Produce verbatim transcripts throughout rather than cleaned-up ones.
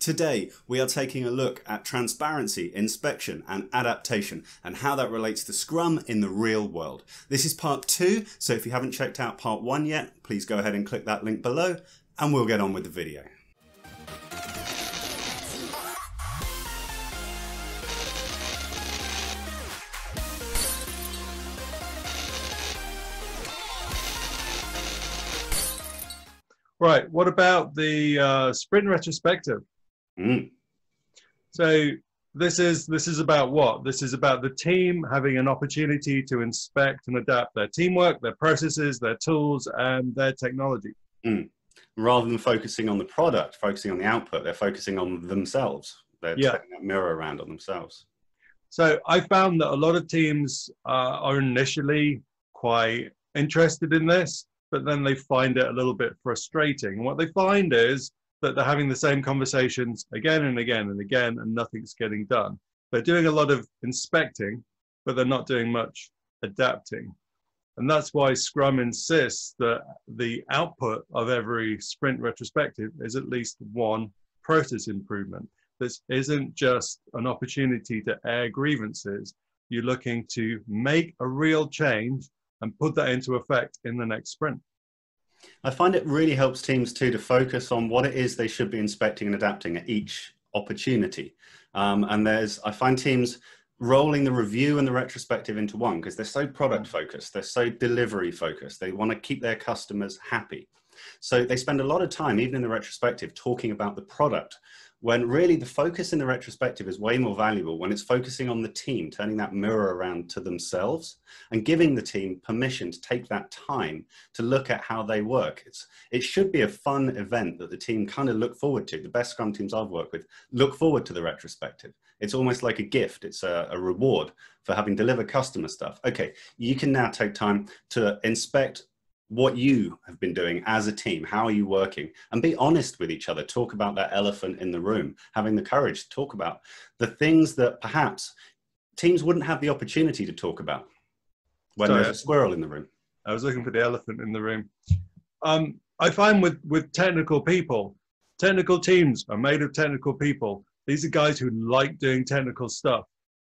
Today, we are taking a look at transparency, inspection, and adaptation, and how that relates to Scrum in the real world. This is part two, so if you haven't checked out part one yet, please go ahead and click that link below, and we'll get on with the video. Right, what about the uh, Sprint Retrospective? Mm. So this is this is about what? This is about the team having an opportunity to inspect and adapt their teamwork, their processes, their tools, and their technology. Mm. Rather than focusing on the product, focusing on the output, they're focusing on themselves. They're yeah. turning that mirror around on themselves. So I found that a lot of teams uh, are initially quite interested in this, but then they find it a little bit frustrating. What they find is that they're having the same conversations again and again and again, and nothing's getting done. They're doing a lot of inspecting, but they're not doing much adapting. And that's why Scrum insists that the output of every sprint retrospective is at least one process improvement. This isn't just an opportunity to air grievances. You're looking to make a real change and put that into effect in the next sprint. I find it really helps teams too to focus on what it is they should be inspecting and adapting at each opportunity. Um, and there's, I find teams rolling the review and the retrospective into one because they're so product focused, they're so delivery focused, they want to keep their customers happy. So they spend a lot of time, even in the retrospective, talking about the product, when really the focus in the retrospective is way more valuable when it's focusing on the team, turning that mirror around to themselves and giving the team permission to take that time to look at how they work. It's, it should be a fun event that the team kind of look forward to. The best Scrum teams I've worked with look forward to the retrospective. It's almost like a gift. It's a, a reward for having delivered customer stuff. Okay, you can now take time to inspect what you have been doing as a team. How are you working? And be honest with each other. Talk about that elephant in the room, having the courage to talk about the things that perhaps teams wouldn't have the opportunity to talk about when Sorry, there's a squirrel in the room. I was looking for the elephant in the room. Um, I find with, with technical people, technical teams are made of technical people. These are guys who like doing technical stuff.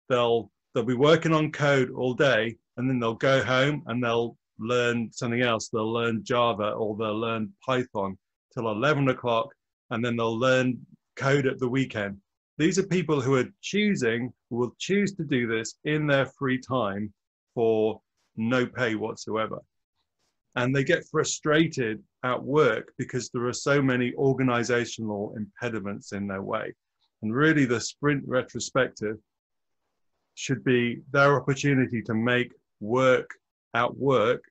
They'll, they'll be working on code all day, and then they'll go home and they'll learn something else. They'll learn Java or they'll learn Python till eleven o'clock, and then they'll learn code at the weekend. These are people who are choosing, who will choose to do this in their free time for no pay whatsoever. And they get frustrated at work because there are so many organizational impediments in their way. And really the sprint retrospective should be their opportunity to make work at work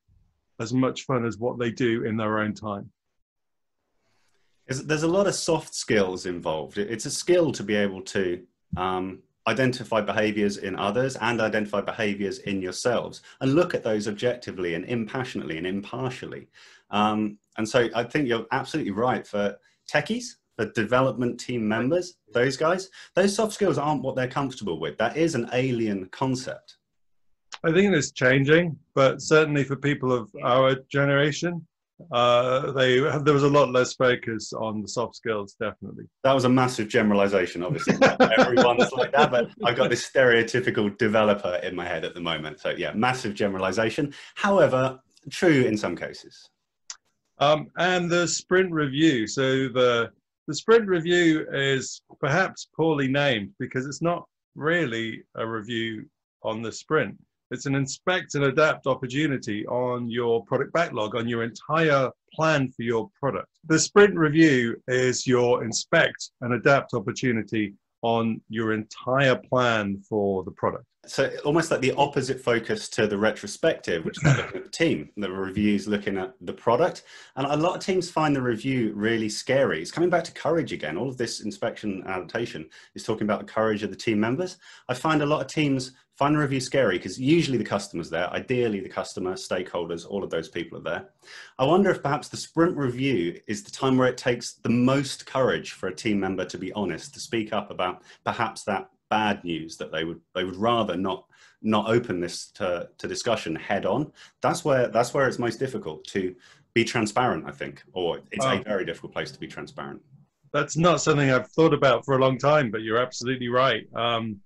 as much fun as what they do in their own time. There's a lot of soft skills involved. It's a skill to be able to um, identify behaviors in others and identify behaviors in yourselves and look at those objectively and impassionately and impartially. Um, and so I think you're absolutely right. For techies, for development team members, those guys, those soft skills aren't what they're comfortable with. That is an alien concept. I think it's changing, but certainly for people of our generation, uh, they, there was a lot less focus on the soft skills, definitely. That was a massive generalization, obviously. Everyone's like that, but I've got this stereotypical developer in my head at the moment. So yeah, massive generalization. However, true in some cases. Um, and the sprint review. So the, the sprint review is perhaps poorly named because it's not really a review on the sprint. It's an inspect and adapt opportunity on your product backlog, on your entire plan for your product. The sprint review is your inspect and adapt opportunity on your entire plan for the product. So almost like the opposite focus to the retrospective, which is looking at the team. The review's looking at the product. And a lot of teams find the review really scary. It's coming back to courage again. All of this inspection adaptation is talking about the courage of the team members. I find a lot of teams find the review scary because usually the customer's there. Ideally, the customer, stakeholders, all of those people are there. I wonder if perhaps the sprint review is the time where it takes the most courage for a team member to be honest, to speak up about perhaps that bad news that they would they would rather not not open this to, to discussion head on. That's where that's where it's most difficult to be transparent, I think, or it's oh. a very difficult place to be transparent. that's not something I've thought about for a long time, but you're absolutely right. Um,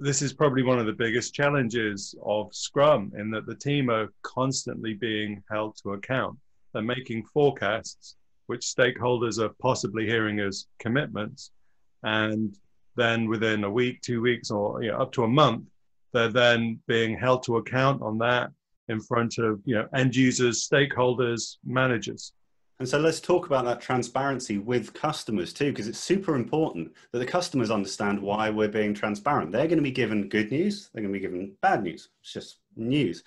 this is probably one of the biggest challenges of Scrum, in that the team are constantly being held to account. They're making forecasts, which stakeholders are possibly hearing as commitments. And then within a week, two weeks, or you know, up to a month, they're then being held to account on that in front of you know, end users, stakeholders, managers. And so let's talk about that transparency with customers too, because it's super important that the customers understand why we're being transparent. They're going to be given good news. They're going to be given bad news. It's just news.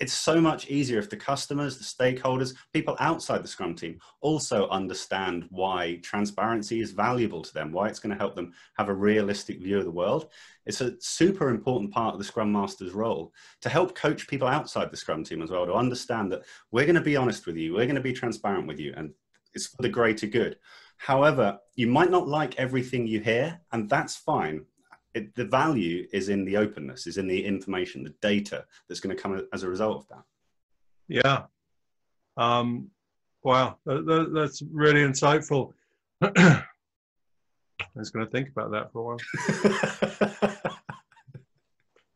It's so much easier if the customers, the stakeholders, people outside the Scrum team also understand why transparency is valuable to them, why it's going to help them have a realistic view of the world. It's a super important part of the Scrum Master's role to help coach people outside the Scrum team as well, to understand that we're going to be honest with you, we're going to be transparent with you, and it's for the greater good. However, you might not like everything you hear, and that's fine. It, the value is in the openness, is in the information, the data that's going to come as a result of that. Yeah. Um, wow. That, that, that's really insightful. I was going to think about that for a while.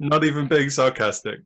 Not even being sarcastic.